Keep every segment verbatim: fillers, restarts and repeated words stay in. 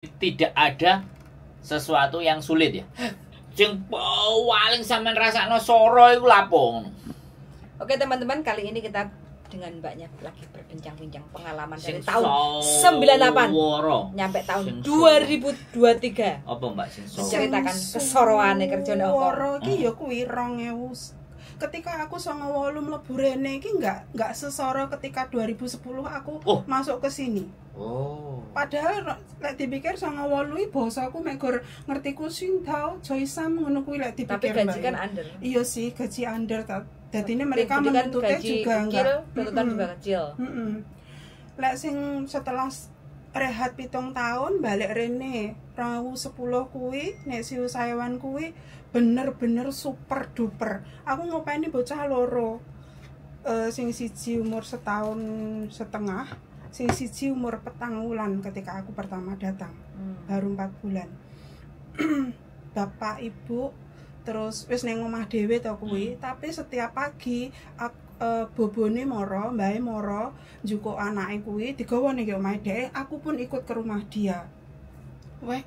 Tidak ada sesuatu yang sulit ya. Jeng paling sampean rasakno soro iku lapo. Oke teman-teman, kali ini kita dengan mbaknya lagi berbincang-bincang pengalaman dari tahun sembilan puluh delapan nyampe tahun dua ribu dua puluh tiga. Apa mbak sing soro? Ceritakan kesoroane kerjane Hong Kong. Soro iki ya kuwi dua ribu. Ketika aku dua ribu delapan mlebu rene iki enggak enggak sesoro ketika dua ribu sepuluh aku oh. masuk ke sini. Oh. Padahal lek dipikir dua ribu delapan iki bahasaku megor ngertiku sing tau joisam ngono kuwi lek dipikir. Tapi gaji kan under. Iya sih, gaji under ta. Dadine mereka menuntutnya juga enggak tuntutan juga kecil. Heeh. Lek sing setelah rehat pitung tahun balik rene rawu sepuluh kui nek siu sayawan kui bener-bener super duper. Aku ngopeni bocah loro, e, sing siji umur setahun setengah, sing siji umur petang wulan ketika aku pertama datang, hmm. baru empat bulan. Bapak ibu terus wis neng omah dhewe to kui, hmm. tapi setiap pagi aku Uh, bobone moro, mbae moro, njukuk anake kuwi digawa ning omahe dhek, aku pun ikut ke rumah dia. Weh.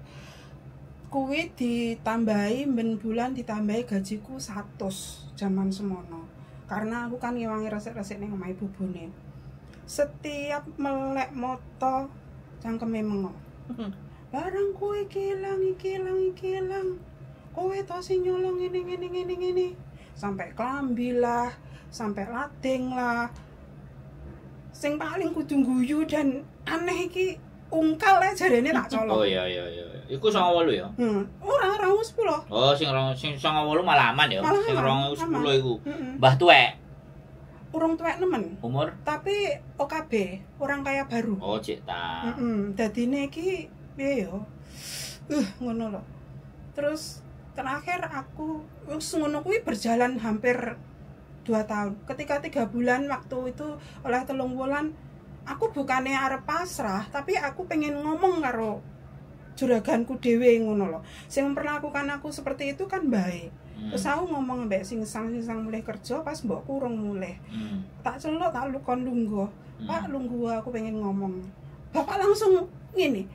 Kuwi ditambahi ben bulan ditambahi gajiku seratus jaman semono. Karena aku kan ngewangi resik-resik ning omahe bobone. Setiap melek moto cangkeme mengo. Barang kuwi kilang kilang kilang. Kowe to sing nyolong ngene ngene ngene ngene. Sampai kelambilah. Sampai lateng lah, sing paling kudu guyu dan aneh iki ungkal lah jarene tak colok. Oh iya iya iya, iku dua ribu delapan ya. Hmm, ora ora dua ribu sepuluh. Oh sing sing dua ribu delapan malah aman ya, malah sing dua ribu sepuluh iku. Mbah tuwek. Urung tuwek nemen. Umur? Tapi O K B, orang kaya baru. Oh cek ta. Heeh, dadine iki piye ya? Uh, ngono lho. Terus terakhir aku wis ngono kuwi berjalan hampir dua tahun. Ketika tiga bulan waktu itu oleh telung bulan aku bukannya arep pasrah, tapi aku pengen ngomong karo juraganku dhewe ngono lho. Sing memperlakukan aku seperti itu kan baik. Hmm. Terus aku ngomong mbek sing sang-sang mulih kerja pas mbokku urung mulih. Hmm. Tak celok tak lukon lungguh. Hmm. Pak lungguh aku pengen ngomong. Bapak langsung ngene.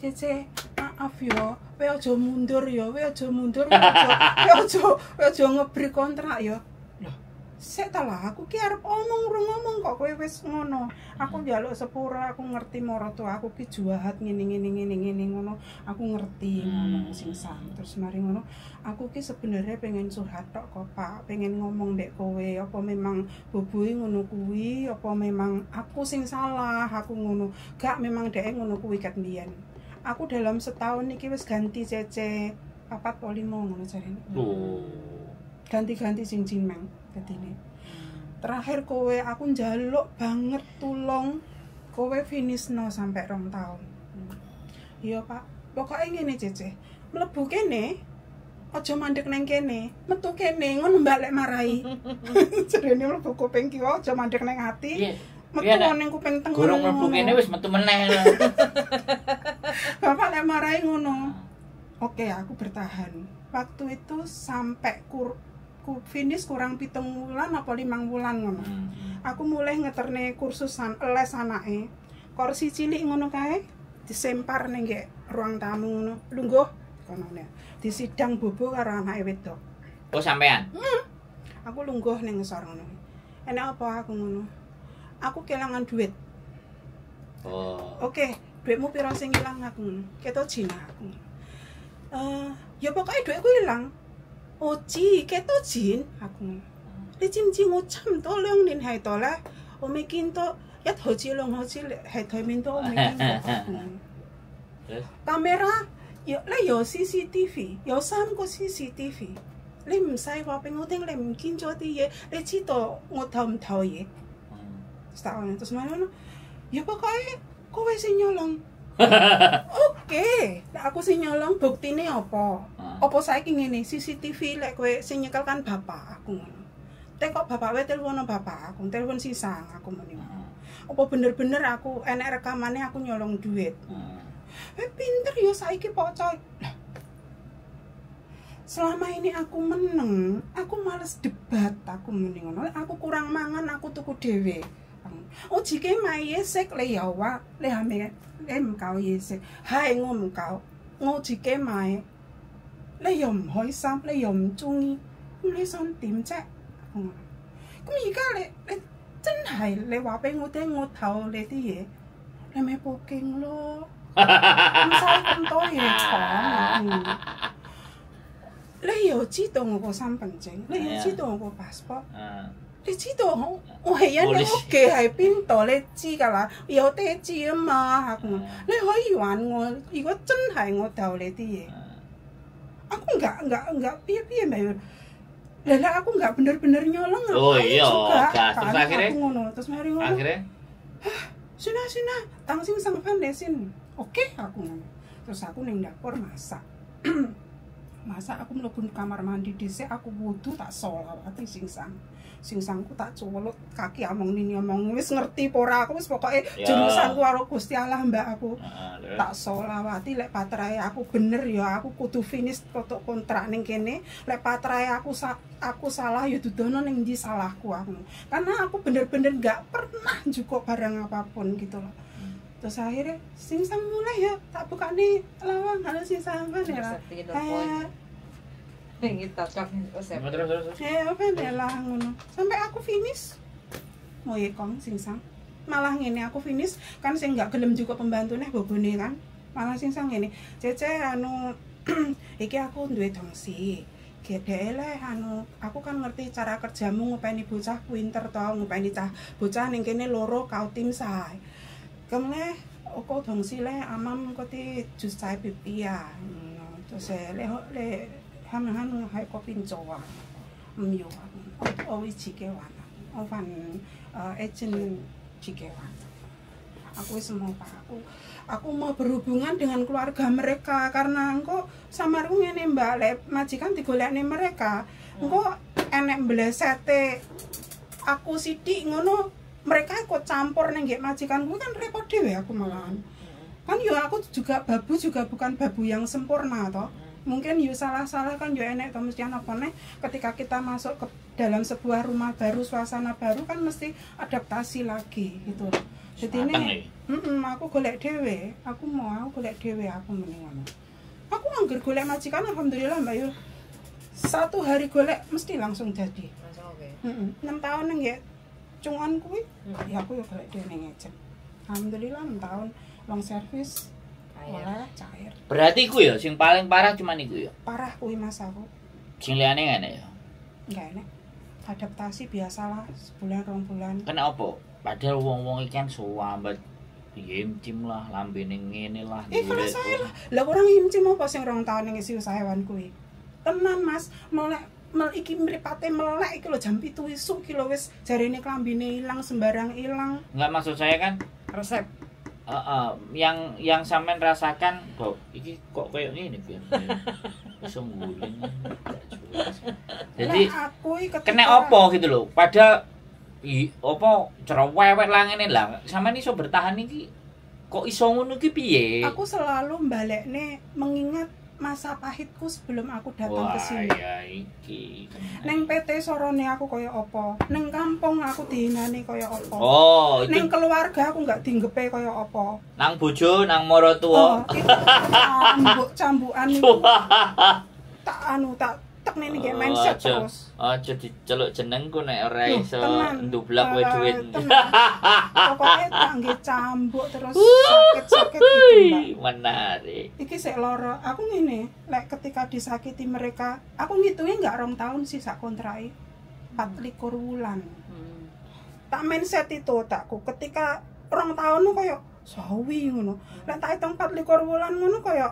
Cece, maaf yo, kowe aja mundur yo, kowe aja mundur, kowe aja kowe aja ngebri kontrak yo. Sik ta lah, aku ki arep omong urung ngomong kok kowe wis ngono. Aku njaluk sepura, aku ngerti marang tuaku ki jahat ngene ngene ngene ngene ngono. Aku ngerti ngono sing sang. Terus mari ngono, aku ki sebenarnya pengen curhat tok kok, Pak. Pengen ngomong dek kowe, apa memang bobohe ngono kuwi, apa memang aku sing salah, aku ngono. Gak memang dek ngono kuwi ket mbiyen. Aku dalam setahun iki wis ganti cece papat poli mau ngono jarene. Lho. Ganti-ganti cincin mang. Ketine. Terakhir kowe aku njaluk banget tulung kowe finishno sampai rong tahun. Iya Pak, pokoknya ngene Cece, mlebu kene aja mandek neng kene, metu kene ngono mbak lek marahi. Jarene mlebu kuping kiwa aja mandek neng ati. Metu neng kuping tengene. Gorong mlebu kene wis metu meneh. Bapak lek marahi ngono. Oke, aku bertahan. Waktu itu sampai kur ku finish kurang pitung wulan apa limang wulan ngono. Aku mulai ngeterne kursusan les anake. Kursi cilik ngono kae disempar ning ruang tamu ngono. Lungguh kono ne. Disidang bobo karo anake wedok. Oh sampean? Hmm. Aku lungguh ning ngisor ngono. Enak apa aku ngono? Aku kelangan duit. Oh. Oke, okay, duitmu piro sing ilang aku ngono. Keto jina aku. Eh, uh, ya pokoke duitku ilang. Oci, keto jin, aku. Licim jin ucam to leong nin hai to lah. Ome kinto, yat hoci long hoci hai to min to ome kinto. Kamera, yo lah yo C C T V, yo sam ko C C T V. Lim sai ko peng uteng lim kinto ti ye, lici to ngotam tau ye. Stau nang terus mana? Yo pakai, kowe sing nyolong. Oke, nah aku sing nyolong buktine apa? Apa saiki ngene C C T V lek kowe sing nyekel kan bapak aku ngono. Tek kok bapak kowe telepono bapak aku, telepon sisang aku muni. Apa bener-bener aku enek rekamane aku nyolong duit. Eh pinter ya saiki pocoy. Selama ini aku meneng, aku males debat aku muni ngono. Aku kurang mangan, aku tuku dhewe. 我自己買嘢食，你又話你係咪？你唔夠嘢食，係我唔夠，我自己買，你又唔開心，你又唔中意，咁你想點啫？嗯，咁而家你你真係你話俾我聽，我偷你啲嘢，你咪報警咯，唔使咁多嘢闖啊！你又知道我個身份證，你又知道我個 passport。你知道我我係人，你屋企喺邊度？你知㗎啦，有地址啊嘛嚇！你可以揾我，如果真係我偷你啲嘢，aku nggak nggak nggak piye piye main, lelah aku nggak bener-bener nyolong aku juga, terus akhirnya, terus hari ngono, akhirnya, suna suna, tangsing sangkan desin, oke aku ngono, terus aku neng dapur masak, masak aku melukun kamar mandi desi aku butuh tak solat hati singsang. Singsangku tak colok kaki among ini among wis ngerti pora aku wis pokoknya jurusanku karo Gusti Allah mbak aku tak solawati lek patrae aku bener ya aku kudu finish kontrak kontrak ning kene lek patrae aku aku salah ya dudono ning ndi salahku aku karena aku bener-bener gak pernah juga barang apapun gitu loh. Terus akhirnya singsang mulai ya tak buka nih lawang kalau singsang kan ya kayak pengen cocok resep. Eh, apa lah ngono. Sampai aku finish. Moye kong singsang. Malah ngene aku finish kan sing enggak gelem juga pembantune bobone kan. Malah singsang ngene. Cece anu iki aku duwe dongsi. Gedhe le anu aku kan ngerti cara kerjamu ngopeni bocah pinter to, ngopeni cah bocah ning kene loro kau tim sae. Kemne aku dongsi le amam kote jus sae pipi ya. Terus le le 他們喺我喺嗰邊做啊，唔要啊，我我會自己玩啊，我份誒 agent自己玩。Aku semua pak, aku aku mau berhubungan dengan keluarga mereka karena engko sama aku ini mbak le majikan digolekne mereka, engko enek blesete aku sidik ngono mereka ikut campur neng majikan gue kan repot dhewe aku malahan. Kan yo aku juga babu juga bukan babu yang sempurna toh. Mungkin yuk salah-salah kan yuk enek atau mesti anak poneh ketika kita masuk ke dalam sebuah rumah baru suasana baru kan mesti adaptasi lagi gitu. Jadi ini mm -mm, aku golek dewe aku mau aku golek dewe aku mendingan aku angger golek majikan alhamdulillah mbak Yul satu hari golek mesti langsung jadi enam mm -mm. tahun neng ya cungan kui mm. ya aku yuk golek dewe neng aja alhamdulillah enam tahun long service oleh cair. Berarti ku ya sing paling parah cuma niku ya. Parah kuwi mas aku. Sing liyane ngene ya. Enggak enak. Adaptasi biasalah sebulan rong bulan. Kena apa? Padahal wong-wong iki kan suwambet imcim lah, lambene ngene lah. Eh, kok saya lah kurang imcim apa sing rong taun ning isi usaha hewan kuwi. Tenan Mas, melek mel iki mripate melek iki lho jam pitu isuk iki lho wis jarene klambine ilang sembarang ilang. Enggak maksud saya kan resep Uh, uh, yang yang sampean rasakan kok iki kok kayak ngene iki. Iso nguling. Jadi aku kena opo gitu loh. Padahal i opo cerewet lah ngene lah. Sampean iso bertahan iki kok iso ngono iki piye? Aku selalu mbalekne mengingat masa pahitku sebelum aku datang ke sini. Ya iki. Neng P T sorone aku kayak opo? Neng kampung aku dihinani kayak opo? Oh, itu. Neng keluarga aku nggak diinggepe kayak opo? Nang bojo, nang moro tuwa. Cambuk cambukan itu. Tak anu tak tak nene ge mindset terus. Aja diceluk jenengku nek ora iso ndublak wae duit. Pokoke tak nggih cambuk terus sakit-sakit gitu. Menarik. Iki sik lara. Aku ngene, lek ketika disakiti mereka, aku ngitune enggak rong tahun sih sak kontrake. empat belas wulan. Tak mindset itu takku ketika rong tahun koyo sawi ngono. Lek tak hitung empat belas wulan ngono koyo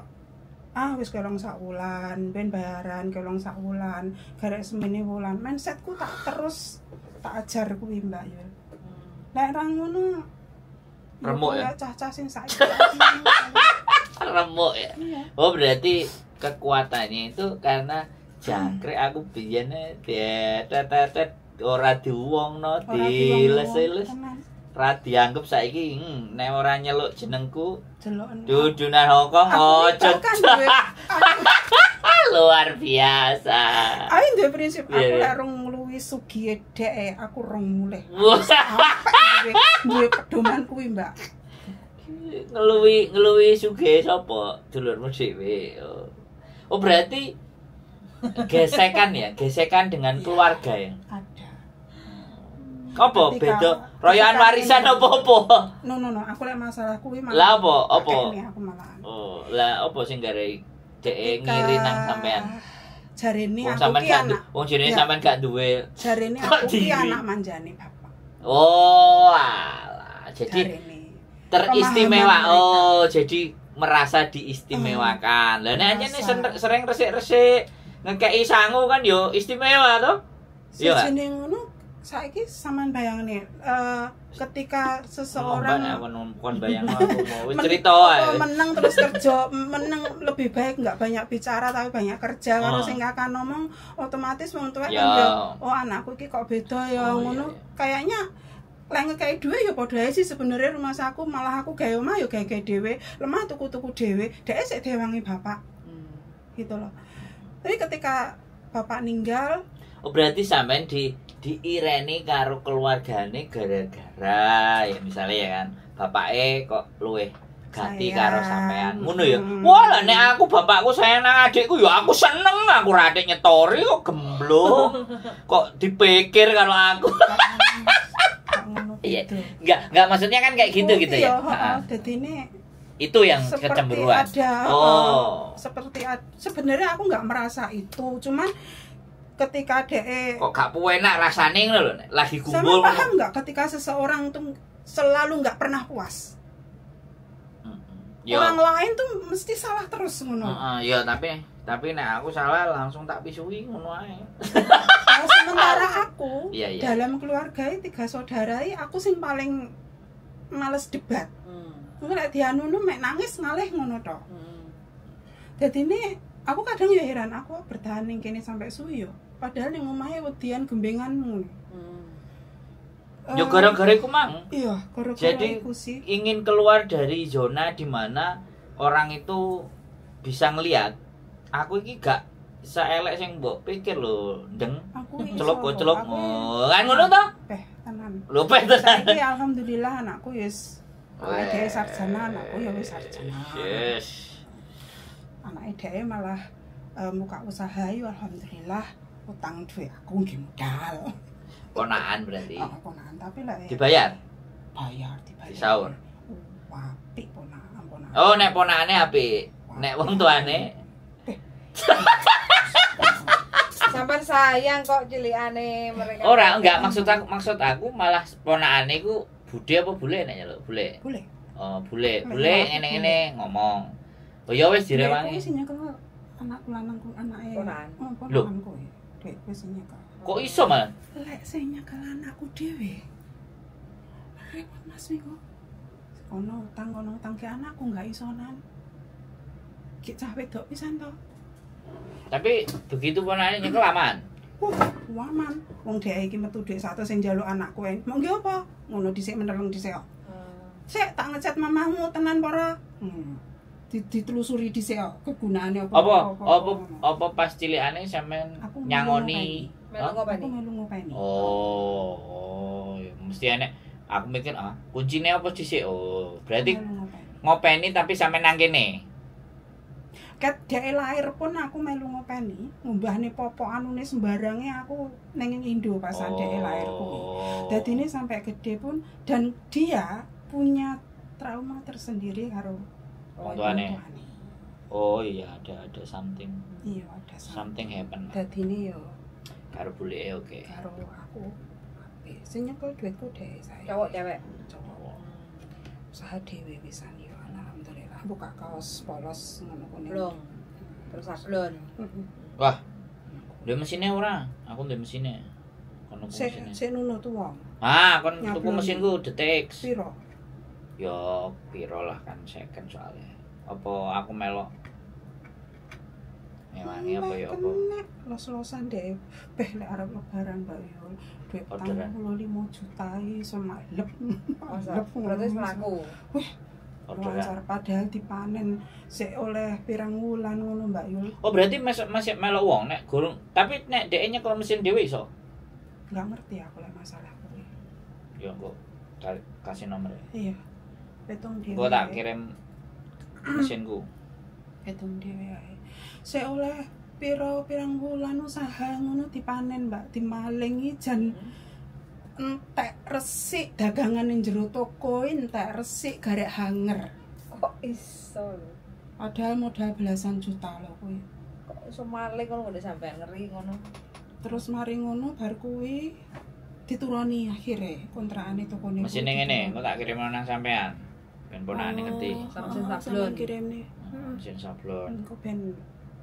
ah wis kelong sak wulan, ben bayaran kelong sak wulan, garek semene wulan. Mindsetku tak terus tak ajar kuwi Mbak Yul. Nek ra ngono remuk ya. Cah-cah sing saiki. Remuk ya. Oh berarti kekuatannya itu karena jangkrik aku biyene tetetet ora diwongno, diles-les. Ra dianggep saiki nek ora nyeluk jenengku Dudunan Hong Kong ojo. Lho luar biasa. Aku nduwe prinsip aku lek rung luwih sugih dhek aku rong mulih. Duwe pedoman kuwi, Mbak. Ngeluwi ngeluwi sugih sapa? Dulurmu dhewe. Oh, berarti gesekan ya, gesekan dengan keluarga ya. Ada. Apa beda royoan warisan opo-opo? No no no, aku lek masalah kuwi malah. Lah opo? Opo? Oh, lah opo sing gawe dhek ngiri nang sampean? Jarene aku ki anak. Wong jenenge sampean gak duwe. Jarene aku ki anak manjane bapak. Oh, alah. Jadi teristimewa. Oh, jadi merasa diistimewakan. Lah nek anjene sering resik-resik ngekeki sangu kan yo istimewa to? Yo. Jenenge ngono. Saiki sampean bayangin uh, ketika seseorang bukan bayang aku mau cerita menang terus kerja menang lebih baik nggak banyak bicara tapi banyak kerja kalau sing kakak ngomong otomatis wong tuwa kan yo oh anakku iki kok beda ya ngono kayaknya lek kayak dua ya padha ae sih sebenarnya rumah saku malah aku gawe omah yo gawe-gawe dhewe lemah tuku-tuku dhewe dhek sik diwangi bapak gitu loh tapi ketika bapak ninggal oh berarti sampean di diireni karo keluargane gara-gara ya misalnya ya kan bapake kok luweh gati karo sampean ngono ya hmm. Wah lah nek aku bapakku sayang nang adikku ya aku seneng aku radik nyetori kok gemblong kok dipikir karo aku iya enggak enggak maksudnya kan kayak gitu oh, gitu ya heeh dadine itu yang kecemburuan oh seperti sebenarnya aku enggak merasa itu cuman ketika de kok gak puenak rasane ngono lho lagi kumpul sama paham enggak ketika seseorang tuh selalu enggak pernah puas hmm. Orang lain tuh mesti salah terus ngono heeh uh, uh, ya tapi tapi nek aku salah langsung tak pisui ngono ae nah, sementara aku yeah, yeah. Dalam keluarga tiga saudara aku sing paling males debat mungkin hmm. Nek dianu mek nangis ngalih ngono to hmm. Jadi ini aku kadang ya heran aku bertahan ning kene sampai suwi yo padahal ning omahe wedian gembenganmu. Hmm. Uh, yo gara-gara iku mang. Iya, gara-gara iku sih. Jadi ingin keluar dari zona di mana orang itu bisa ngelihat aku iki gak saelek sing mbok pikir lho, ndeng. Celok-celok. Kan ngono to? Peh tenan. Lho peh tenan. Saiki alhamdulillah anakku wis ada sarjana, anakku ya wis sarjana. Yes. Anake dhewe malah uh, muka usaha yo alhamdulillah utang duit aku nggih modal. Konaan berarti. Oh, konaan tapi lek dibayar. Bayar dibayar. Disaur. Wah, apik ponaan, ponaan. Oh, nek ponaane apik. Nek wong tuane. Sampeyan sayang kok cilikane mereka. Ora, enggak maksud aku maksud aku malah ponaane iku budhe apa bule nek lho, bule. Bule. Oh, bule. Bule ngene-ngene ngomong. Oh ya wis direwangi. Wis nyekel anakku lanangku anake. Oh, anakku. Dek wis nyekel. Kok iso, Mas? Lek sing nyekel anakku dhewe. Repot Mas iku. Ono utang kono utang ke anakku enggak isonan. Ki cah wedok pisan to. Tapi begitu ponane nyekel aman. Wah, uh, aman. Wong dhek iki metu dhek satu sing njaluk anakku ae. Mau nggih apa? Ngono dhisik meneleng dhisik kok. Sik tak ngechat mamahmu tenan para. Hmm. Ditelusuri dhisik kegunaannya apa apa apa, apa, apa pas cilikane sampean nyangoni melu ngopeni melu ngopeni oh oh ya, mesti enek aku mikir ah kuncine apa dhisik oh berarti ngopeni tapi sampean nang kene ket dhek lahir pun aku melu ngopeni ngumbahne popok anune sembarange aku ning Indo pas oh. Dhek lahir kuwi dadine sampai gede pun dan dia punya trauma tersendiri karo wong tuane. Oh iya ada ada something. Iya ada something, something happen. Dadine yo karo bulike oke. Karo aku. Apik. Sing nyekel duitku dhewe saya. Cowok cewek. Cowok. Usaha dhewe pisan yo alhamdulillah. Buka kaos polos ngono kuwi. Belum. Terus aslon. Wah. Duwe mesine ora? Aku duwe mesine. Kono mesine. Sik nuno tuwa. Ah, kon tuku mesinku detik. Piro? Yo piro lah kan second soalnya apa aku melok mewangi apa ya apa los-losan deh beh lek arep lebaran Mbak yo duit tanggung lima juta iso maklep maklep berarti mlaku weh longsor padahal dipanen sik oleh pirang wulan ngono Mbak Yul. Oh berarti masih masih melok wong nek gurung. Tapi nek dhek nyekel mesin dhewe iso. Enggak ngerti aku lek masalah kuwi. Ya engko kasih nomor. Iya. Petung dhewe. Engko tak kirim mesinku. Petung dhewe ae. Sik oleh piro pirang wulan usaha ngono dipanen Mbak, dimalingi jan hmm. Entek resik dagangan yang jero toko, entek resik garek hanger. Kok iso? Padahal modal belasan juta lho kuwi. Kok iso maling ngono kok sampean ngeri ngono. Terus mari ngono bar kuwi dituruni akhire kontrakane tokone. Mesine ngene, engko tak kirim nang sampean. Ben ponane ngerti. Sampeyan sablon kirimne. Heeh, mesin sablon. Engko ben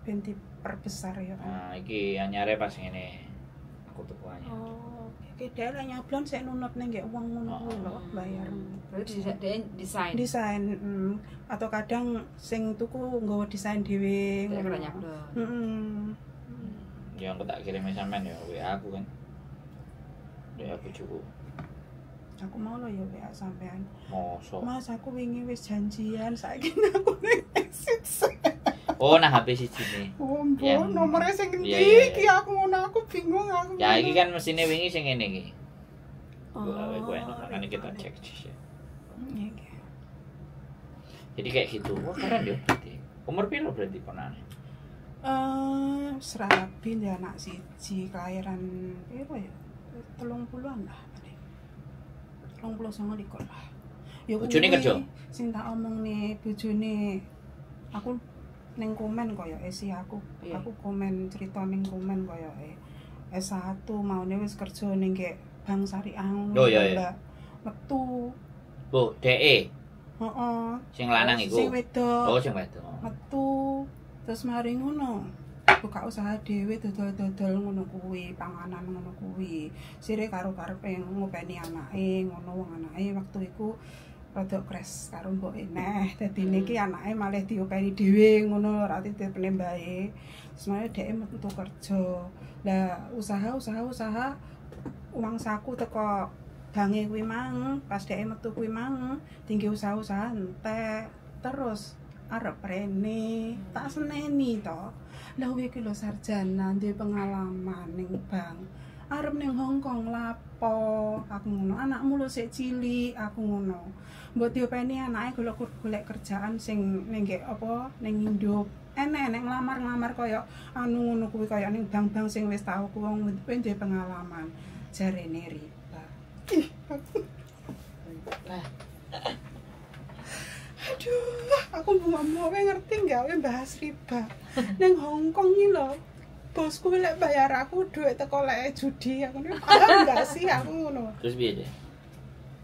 ben diperbesar ya. Nah, iki anyare pas ngene. Aku tuku anyar. Kedela nyablon saya nunut neng gak uang ngono lho bayar. Berarti desain. Desain mm, atau kadang sing tuku nggawa desain dhewe. Kira nyablon. Heeh. Ya aku tak kirim sampean ya W A aku kan. Ya aku cukup. Aku mau lho ya W A sampean. Mosok. Mas aku wingi wis janjian saiki aku ning eksis. Oh nah H P siji ne. Ya nomere sing endi iki aku ngono aku bingung aku. Ya iki kan mesine wingi sing ngene iki. Oh. Gue makane kita cek sih. Iya. Jadi kayak gitu. Wah keren ya berarti. Umur piro berarti ponane? Eh serabi ya anak siji kelahiran piro ya? tiga puluhan lah. tiga puluh sembilan iku lah. Ya bojone kerja. Sing tak omongne bojone aku neng komen koyo esi aku, yeah. Aku komen cerita neng komen koyo eh S satu mau wis kerja neng ke Bang Sari Ang, oh, iya, iya. Metu, bu D E, oh, oh. Sing lanang iku, sing wedok, oh sing wedok, metu, terus mari ngono, buka usaha dhewe dodol-dodol ngono kuwi, panganan ngono kuwi, sire karo karepe ngopeni anake, ngono wong anake waktu iku. Rodok kres karo mbok eneh dadi niki anake malah diopeni dhewe ngono ora ditepne mbae. Semane dhek metu kerja. Lah usaha-usaha usaha uang saku teko bange kuwi mang, pas dhek metu kuwi mang, tinggi usaha-usaha entek. Terus arep rene, tak seneni to. Lah kuwi iki lho sarjana, duwe pengalaman ning bank. Arep ning Hong Kong lapo aku ngono anakmu lho sik cilik aku ngono mbok diopeni anake golek-golek kerjaan sing ning apa ning Indo enek-enek nglamar-nglamar koyo anu ngono kuwi koyo ning bang-bang sing wis tau ku wong duwe pengalaman jarene riba. Aduh aku mau ngerti gak we bahas riba ning Hong Kong iki lho. Bosku lek bayar aku duit teko lek judi aku ngono. Paham gak sih aku ngono. Terus piye deh?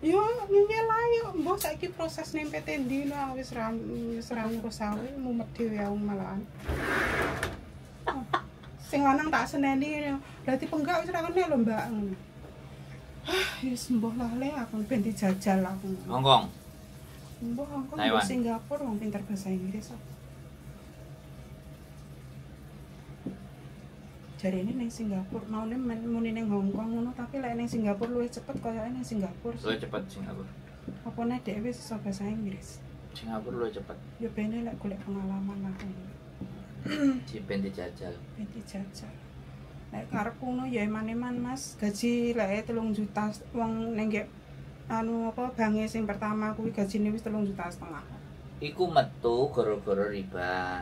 Yo nyel ayo mbok saiki proses ning P T ndi no wis ra wis ra ngurus awake mumet dhewe aku malahan. Sing lanang tak seneni berarti penggak wis ra kene lho Mbak. Hah, wis mbok lali aku ben dijajal aku. Hong Kong. Mbok Hong Kong di Singapura wong pinter bahasa Inggris. Jadi ini neng Singapura, mau nih muni neng Hong Kong ngono tapi lek neng Singapura luwih cepet koyoke neng Singapura. Luwih cepet Singapura. Apa nek dhewe iso bahasa Inggris? Singapura luwih cepet. Ya bene lek golek pengalaman aku. Si ben dijajal. Ben dijajal. Lek karep ngono ya eman-eman Mas, gaji lek tiga juta wong neng anu apa bange sing pertama kuwi gajine wis tiga juta setengah. Iku metu gara-gara riba.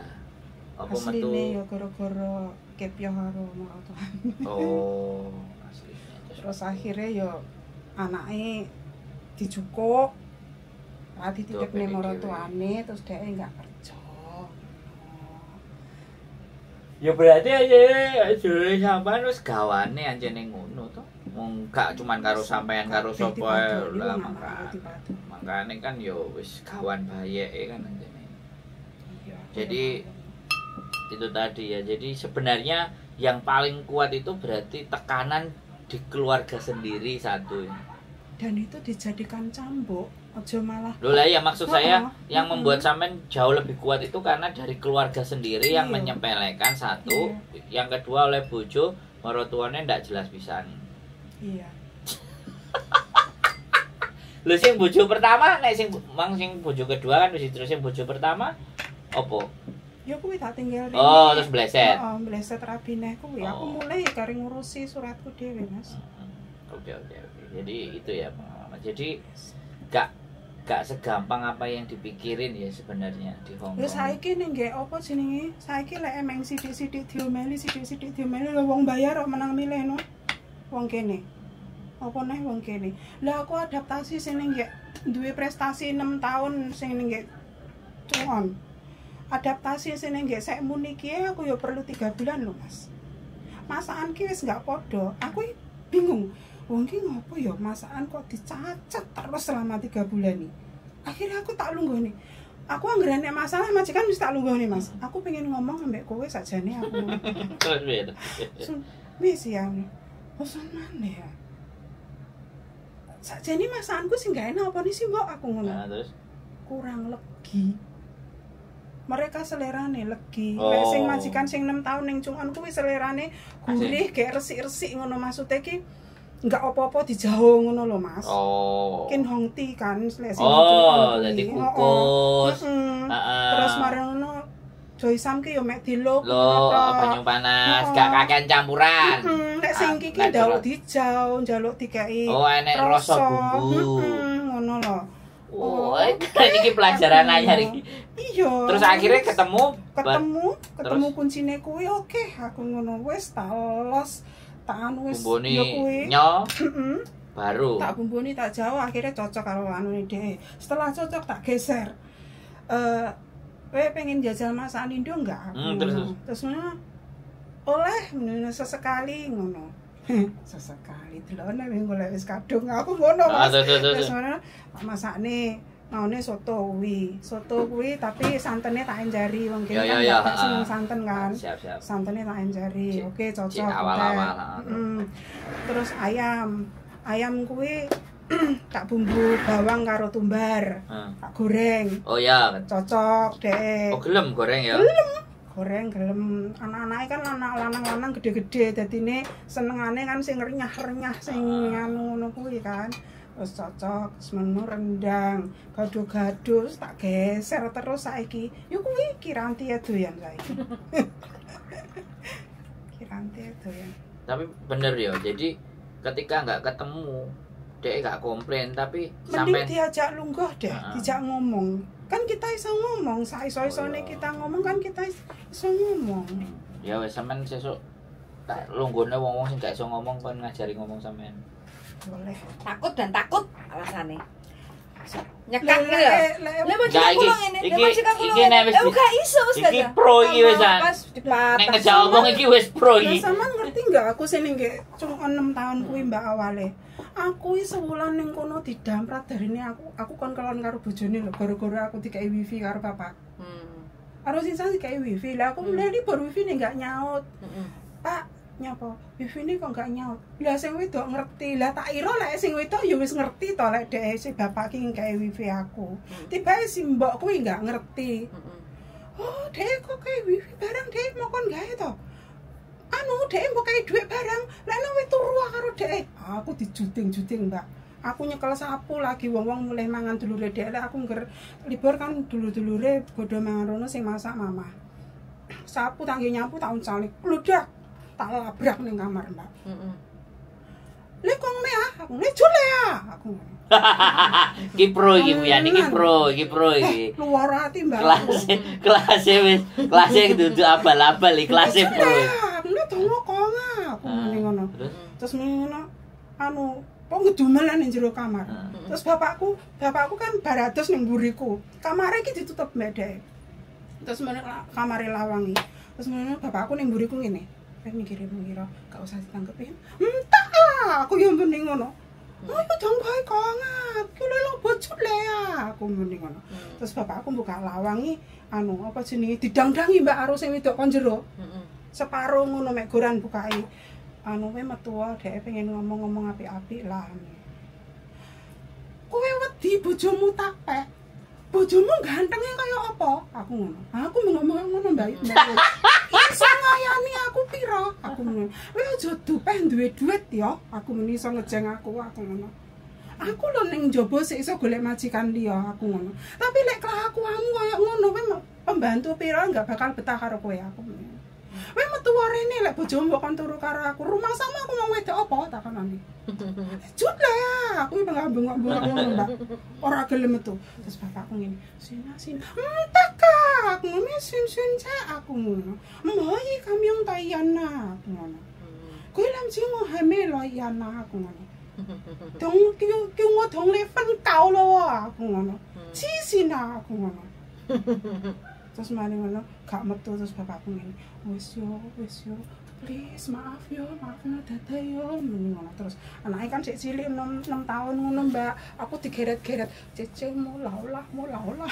Apa metu? Asline ya gara-gara kepio karo Tuhan. Oh, aslinya. Terus akhirnya ya anaknya dicukuk. Tadi titipne marang tuane terus dhek enggak kerja. Ya berarti aja jare sampean wis gawane anjene ngono to. Wong gak cuman karo sampean karo sapa lah makane. Makane kan ya wis gawan bayeke kan anjene. Jadi itu tadi ya, jadi sebenarnya yang paling kuat itu berarti tekanan di keluarga sendiri satu dan itu dijadikan cambuk aja malah loh lah ya maksud oh, saya oh. Yang hmm. membuat sampean jauh lebih kuat itu karena dari keluarga sendiri iya. Yang menyepelekan satu iya. Yang kedua oleh bojo marang tuane ndak jelas pisan iya Lho sing bojo pertama nek sing mang sing bojo kedua kan wis terus sing bojo pertama opo? Ya kuwi tak tinggal. Oh, terus bleset. Heeh, bleset rabine kuwi aku mulai karo ngurusi suratku dhewe, Mas. Oke, oke, oke. Jadi itu ya, Mas. Jadi gak gak segampang apa yang dipikirin ya sebenarnya di Hong Kong. Wis saiki ning nggih apa jenenge? Saiki lek emeng sithik-sithik diomeli, sithik-sithik diomeli lho wong bayar kok menang milih no. Wong kene. Apa neh wong kene. Lah aku adaptasi sing ning nggih duwe prestasi enam tahun sing ning nggih cuan. Adaptasi sing ning nggih sekmu niki aku ya perlu tiga bulan lho, Mas. Masakan ki wis gak padha. Aku bingung. Wong ki ngopo ya masakan kok dicacat terus selama tiga bulan nih. Akhirnya aku tak lunggoni. Aku anggerane masalah majikan mesti tak lunggoni, Mas. Aku pengen ngomong ambek kowe sajane aku. Terus beda. Wis ya. Pesan maneh ya. Sajane masakanku sing gak enak apa sih, Mbok? Aku ngono. Nah, terus kurang legi. Mereka selerane legi. Oh. Lek sing majikan sing enam tahun ning Cungon kuwi selerane gurih, gek resik-resik ngono maksud e ki. Enggak apa-apa di jauh ngono lho, Mas. Oh. Kin Hong Ti kan selesai. Oh, jadi kukus. Terus marono Joy Sam ki yo mek diluk ngono to. Banyu panas, gak kakean campuran. Heeh, nek sing iki ki njaluk dijau, njaluk dikeki. Oh, enek rasa bumbu. Ngono lho. Oh, iki pelajaran anyar iki. Iya. Terus akhirnya ketemu ketemu ketemu kuncine kuwi oke, aku ngono wis tak los. Bumbuni nyol, baru tak bumbuni tak jauh akhirnya cocok kalau anu ide. Setelah cocok tak geser. Eh, uh, pengen jajal masakan Indo enggak? Hmm, terus terus mana? Oleh menurut sesekali ngono. Sesekali telone minggu lewis kadung aku ngono. Nah, terus mana? Masakne maune soto kuwi. Soto kuwi tapi santene tak enjari wong kene kan tak seneng santen kan. Siap, siap. Santene tak enjari. Oke, cocok. Awal-awal. Hmm. Terus ayam. Ayam kuwi tak bumbu bawang karo tumbar. Hmm. Tak goreng. Oh ya, cocok deh. Oh, gelem goreng ya. Gelem. Goreng gelem. Anak-anake kan anak lanang-lanang gede-gede dadine senengane kan sing renyah-renyah sing anu ngono kuwi kan. Terus cocok, menu rendang, gado-gado, tak geser terus saiki. Yuk kuwi kiranti ya doyan saiki. Kiranti ya doyan. Tapi bener ya, jadi ketika nggak ketemu, dek nggak komplain, tapi sampai mending diajak lungguh deh, uh-huh. Diajak ngomong. Kan kita iso ngomong, saiso-isone kita ngomong kan kita iso ngomong. Ya wes sampean sesuk tak lungguhne wong-wong sing gak iso ngomong kon ngajari ngomong sampean. Boleh. Takut dan takut alasannya nyekat gitu ya lho majikan kulo ngene lho majikan kulo ngene lho gak iso iki pro iki wis pas dipatah nek jawabong iki wis pro iki sampean ngerti enggak aku sing ning cung enam tahun kuwi mbak awale aku iso wulan ning kono didamprat darine aku aku kon kelon karo bojone lho gara-gara aku dikai wifi karo bapak hmm karo sing sasi dikai wifi lah aku mleli bar wifi ning gak nyaut Pak nyapa wifi ini kok gak nyaut lah sing wedok ngerti lah tak ira lek sing wedok ya wis ngerti to lek dhek si bapak ki gawe wifi aku tibae si mbok kuwi gak ngerti oh dhek kok gawe wifi barang dhek mau kon gawe to anu dhek mbok gawe dhuwit barang lek nang wis turu karo dhek aku dijuting-juting Mbak aku nyekel sapu lagi wong-wong mulai mangan dulure dhek lek aku ngger libur kan dulur-dulure bodho mangan rono sing masak mamah sapu tangge nyapu tak uncalik ludak tak labrak ning kamar Mbak. Heeh. Lek kong me ah, aku ngejul ya, aku. Ki pro iki Bu Yani, ki pro, ki pro iki. Luar ati Mbak. Kelas kelas wis, kelas e duduk abal-abal iki kelas e pro. Aku ndelok kong aku ning ngono. Terus ngono anu kok ngedumelan ning jero kamar. Terus bapakku, bapakku kan barados ning mburiku. Kamare iki ditutup medhe. Terus meneh kamare lawangi. Terus meneh bapakku ning mburiku ngene. Nek mikir-mikir gak usah ditangkepin. Entek ah, aku yo muni ngono. Ayo dong bae kongat, ku lho bojot le aku muni ngono. Terus bapakku buka lawangi anu apa jenenge didangdangi Mbak karo sing wedok kon jero. Heeh. Separo ngono mek goran bukai. Anu we metu dhek pengen ngomong-ngomong apik-apik lah. Kowe wedi bojomu tak pek. Bojomu gantengnya kaya apa? Aku ngono. Aku ngomong ngono Mbak. Iso ngayani aku pira? Aku muni. Wis aja dupeh duwe dhuwit ya. Aku muni iso ngejeng aku aku ngono. aku lho ning njaba sik iso golek majikan liya aku ngono. Tapi lek kelakuanmu koyo ngono kowe pembantu pira enggak bakal betah karo kowe aku. Kowe metu rene lek bojomu kon turu karo aku, rumah sama aku mau wedok apa tak kanane. Jut lah ya, aku bengak-bengok ngono Mbak. Ora gelem metu. Terus bapakku ngene, "Sina, sina. Entek kak, ngene sin-sin cah aku ngono. Moi kami yang tayana aku ngono. Kowe lem sing nghamel yana aku ngono. Dong kiu kiu ngo dong le fen kau lo aku ngono. Sisina aku ngono." Terus mari ngono gak metu terus bapakku ngene, "Wis yo, wis yo. Please maaf yo, maaf no dada yo." Ngono terus anake kan sik cilik enam tahun ngono, Mbak. Aku digeret-geret, "Cece mu laulah, mu laulah."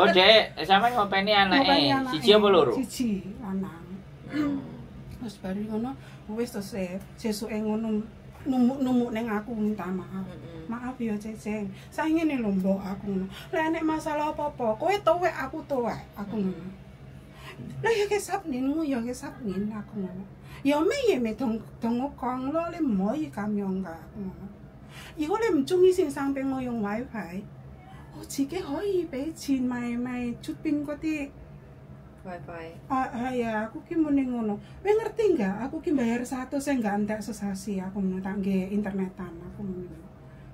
Oh, Dek, sampean ngopeni anake siji apa loro? Siji, lanang. Terus bari ngono, wis terus sesuke ngono numuk-numuk neng aku minta maaf. "Maaf ya Ceceng, saingene lho mbok aku ngono. Lah nek masalah apa-apa, kowe tuwek aku tuwek." Aku ngono. "Lah ya kesapninmu ya kesapnin aku ngono. Ya meye me dong dong kong lo le moi kamyong ga aku ngono. Iku le mjungi sing sampe ngoyong wifi. Oh jike hoi pe jin mai mai jutpin koti wifi. Ah ya aku ki muni ngono. Kowe ngerti enggak aku ki bayar satu saya enggak entek sesasi aku ngono tak nggih internetan aku ngono.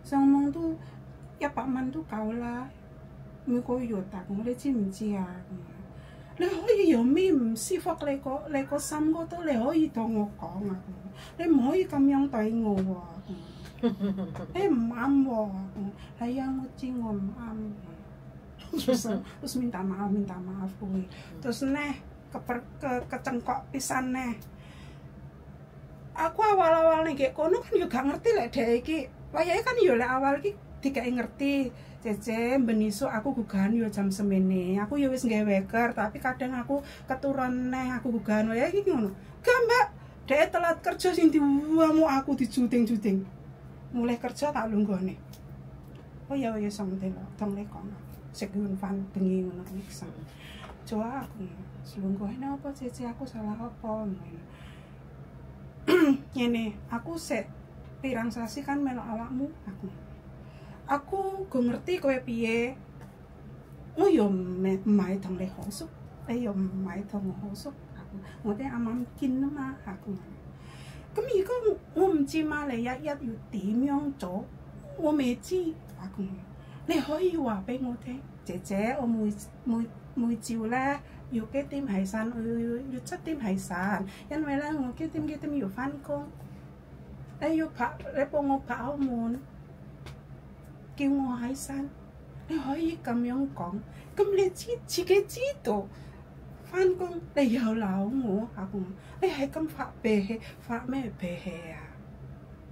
Ngomong tuh ya Pak Man tuh kau lah mikoyo tak ngomong cimcia lehoi yo mim sifak leko leko samgo tuh lehoi tongo kong aku lehoi kami yang taingo aku eh mambo aku hayang ucingom am terus terus minta maaf minta maaf gue terus neh keper ke kecengkok pisan neh aku awal awal nih kayak kono kan juga ngerti lah deh ki. Wayahe kan yo lek awal iki dikek ngerti, Cece ben isuk aku gugahan yo jam semene. Aku yo wis nggawe weker, tapi kadang aku keturon neh aku gugahan wayahe iki ngono. "Gak, Mbak, dhek telat kerja sing diwamu aku dijuting-juting. Mulai kerja tak lunggone." "Oh ya ya sampeyan tong lekong. Sik ngunfan bengi ngono iki sak. Coba aku selungguhe apa Cece aku salah apa?" Ngene, aku sik pirang sasi kan melok awakmu aku. Aku go ngerti kowe piye. "Oh yo mai tong le hosuk. Eh yo mai tong hosuk aku. Ngote amam kin ma aku." "Kemi ko umci ma le ya ya yu tim yong jo. Wo meji aku." "Le hoi wa pe ngote. Cece o mui mui mui jiu la yu ke tim haisan yu yu chat tim haisan. Yan wei la ngo ke tim ke tim yu fan kong. Ayo Pak, repongo Pak Amun. Kingo haisan. Le hoi kamyong kong. Kem le cici ke cito. Fan kong le yau lao ngo aku. Le hai kem fa behe, fa me behe ya.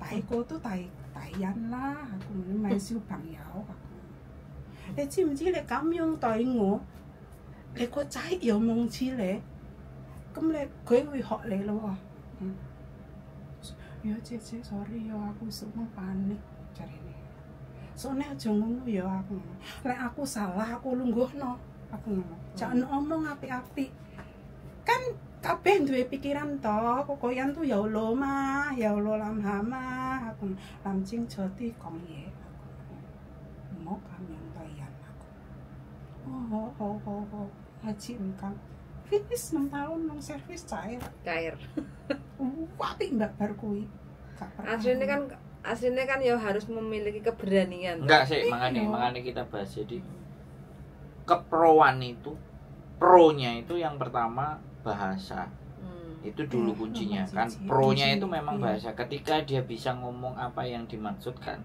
Tai ko tu tai taian lah aku mai siu pang yau aku. Le ci mci le kamyong tai ngo. Le ko cai yau mong ci le. Kem le koi wi hok le lo. "Yo Cece, sorry yo aku semua panik cari ini. Soalnya aja ngono yo aku. Lek aku salah aku lungguhno aku ngono. Jangan omong api-api. Kan kabeh duwe pikiran toh. Kokoyan tuh ya Allah mah, ya Allah lam hama aku lamcing jati kong ye aku. Mau kami yang tayan aku. Oh ho ho ho ho. Haji engkang. Fitness enam tahun nang servis cair cair wapi mbak barkui aslinya kan aslinya kan ya harus memiliki keberanian enggak sih makanya makanya kita bahas jadi keproan itu pronya itu yang pertama bahasa hmm. itu dulu eh, kuncinya kan pronya itu memang bahasa ketika dia bisa ngomong apa yang dimaksudkan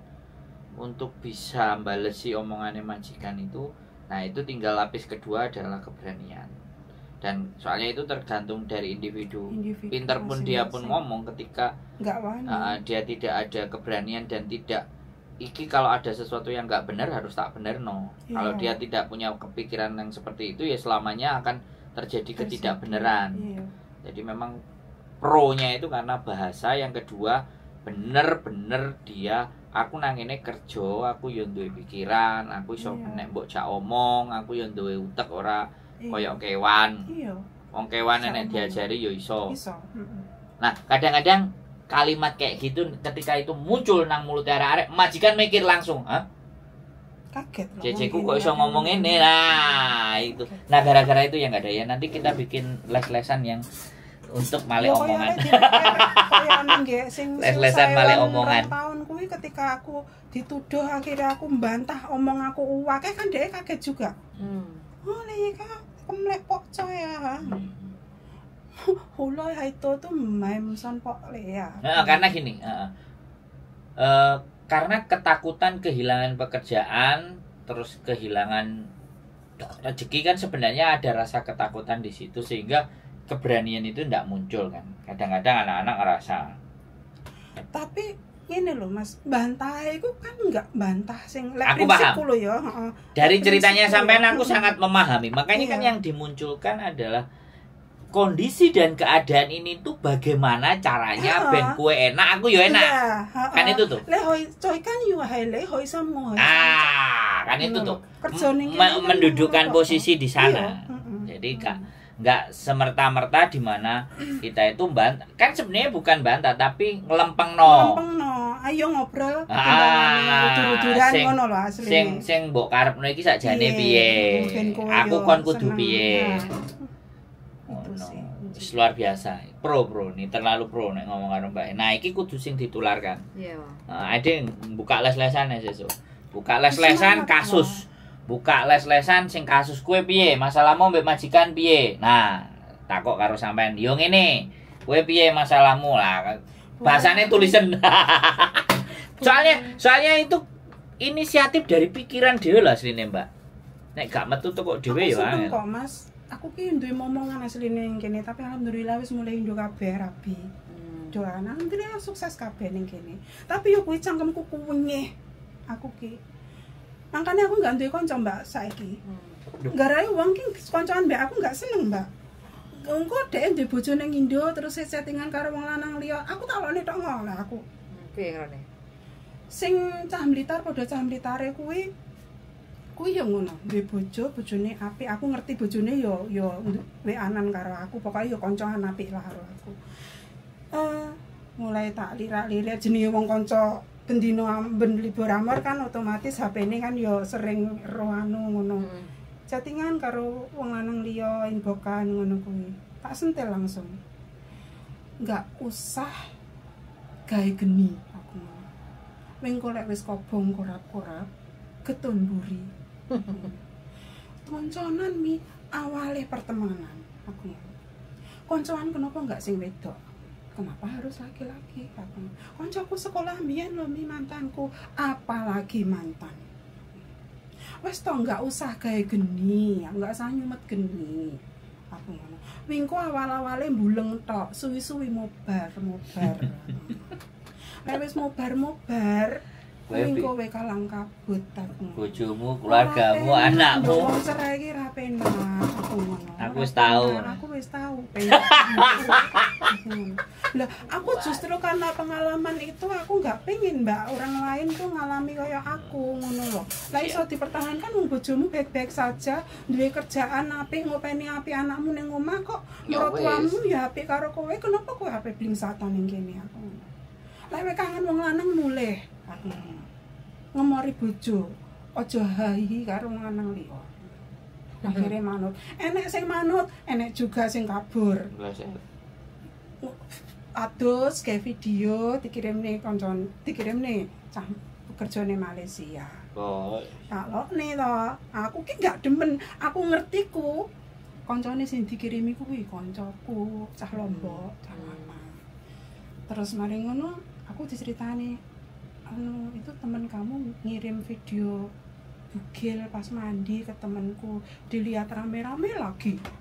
untuk bisa balesi omongannya majikan itu nah itu tinggal lapis kedua adalah keberanian. Dan soalnya itu tergantung dari individu, individu pinter pun dia pun ngomong ketika uh, dia tidak ada keberanian dan tidak iki kalau ada sesuatu yang nggak benar harus tak benar no yeah. Kalau dia tidak punya kepikiran yang seperti itu ya selamanya akan terjadi ketidakbeneran yeah. Jadi memang pro-nya itu karena bahasa yang kedua bener-bener dia aku nang ini kerja aku yo duwe pikiran aku iso yeah. Nek mbok cak omong aku yo duwe utek ora koyok kewan, wong kewan nenek diajari yo iso. Nah kadang-kadang kalimat kayak gitu ketika itu muncul nang mulut arek-arek, majikan mikir langsung, ha? Kaget. Ceceku kok iso ngomong ini, nah itu. Nah gara-gara itu yang nggak ada ya. Nanti kita bikin les-lesan yang untuk malih omongan. Les-lesan malih omongan. Tahun kuwi ketika aku dituduh akhirnya aku membantah omong aku uwake kan dia kaget juga. Hmm. Oh lek kak, kemlek pokco ya. Hulai itu tuh main sonpok le ya. Nah, karena gini, uh, uh, karena ketakutan kehilangan pekerjaan, terus kehilangan rezeki kan sebenarnya ada rasa ketakutan di situ sehingga keberanian itu tidak muncul kan. Kadang-kadang anak-anak ngerasa. Tapi ini loh mas, bantah itu kan nggak bantah sing. Aku paham. Ya. Dari ceritanya sampean aku sangat memahami. Makanya iya. Kan yang dimunculkan adalah kondisi dan keadaan ini tuh bagaimana caranya ben kue enak aku yo enak ya, kan itu tuh lehoi coy kan yuhai lehoi samuhoi ah kan itu tuh mendudukkan posisi di sana iya. Jadi nggak nggak semerta-merta di mana kita itu bantah kan sebenarnya bukan bantah tapi ngelempeng no, ngelempeng no. Ayo ngobrol ah udur-uduran ngono lho asli sing sing mbok karepno iki sakjane piye aku kon kudu piye. No, luar biasa, pro pro nih terlalu pro nih ngomong karo Mbak. Nah, iki kudu sing ditularkan. Iya. Nah, ada buka les-lesan sesuk. Buka les-lesan kasus. Buka les-lesan sing kasus kue piye, masalahmu mbek majikan piye. Nah, takok karo sampean. Yo ngene. Kowe piye masalahmu lah. Bahasane tulisan. soalnya soalnya itu inisiatif dari pikiran dhewe lah asline, Mbak. Nek gak metu tekok dhewe yo. Aku kok, Mas. Aku ki duwe momongan asline ning kene tapi alhamdulillah wis mulai ndo kabeh rapi. Hmm. Doanan alhamdulillah sukses kabeh ning kene. Tapi yo kuwi cangkemku kunyeh. Aku ki. Makane aku gak duwe kanca, Mbak, saiki. Hmm. Garae wong ki kancanan mbek aku gak seneng, Mbak. Engko dhek duwe bojo ning Indo terus settingan karo wong lanang liya. Aku tak lone tok ngono lah aku. Piye ngrene? Sing cah Blitar padha cah Blitare kuwi aku yang ngono, duwe bojo, bojone apik. Aku ngerti bojone yo yo W A-an karo aku, pokoknya yo koncoan apik lah karo aku. Uh, mulai tak lirak-lirik jenenge wong kanca bendino ben libur amor kan otomatis H P-ne kan yo sering roano ngono. Hmm. Chattingan karo wong lanang liya inboxan ngono kuwi. Tak sentil langsung. Enggak usah gawe geni aku. Mengko lek wis kobong korap-korap getun buri. Konconan mi awale pertemanan aku. Koncoan kenapa enggak sing wedok? Kenapa harus laki-laki? Koncoku sekolah mbiyen lho mi mantanku, apalagi mantan. Wes to enggak usah gawe geni, enggak usah nyumet geni. Aku ngono. Mingko awal-awale mbuleng tok, suwi-suwi mobar-mobar. Lah wis mobar-mobar. Mingko wae kalang kabut aku. Bojomu, keluargamu, anakmu. Wong cerai iki ra penak aku ngono. Aku wis tau. Aku wis tau. Lah, aku justru karena pengalaman itu aku enggak pengin, Mbak, orang lain tuh ngalami kaya aku ngono lho. Lah iso dipertahankan wong bojomu baik-baik saja, duwe kerjaan apik, ngopeni apik anakmu ning omah kok. Mertuamu ya apik karo kowe, kenapa kowe apik blingsatan ning kene aku. Lah kowe kangen wong lanang mulih. Aku ngemori bojo aja hahi karo lanang liya. Akhire manut. Enek sing manut, enek juga sing kabur. Adus kayak video dikirimne kancan, dikirimne cah pekerjane Malaysia. Oh. Tak lokne to. Aku ki gak demen, aku ngerti ku. Kancane sing dikirimi kuwi kancaku, cah Lombok, cah Malang. Terus mari ngono, aku diceritani anu itu teman kamu ngirim video bugil pas mandi ke temanku dilihat rame-rame lagi